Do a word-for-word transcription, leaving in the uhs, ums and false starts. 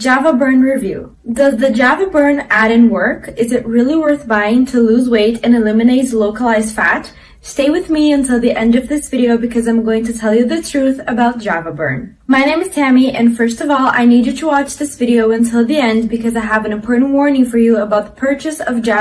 Java Burn review. Does the Java Burn add-in work? Is it really worth buying to lose weight and eliminate localized fat? Stay with me until the end of this video because I'm going to tell you the truth about Java Burn. My name is Tammy, and first of all, I need you to watch this video until the end because I have an important warning for you about the purchase of Java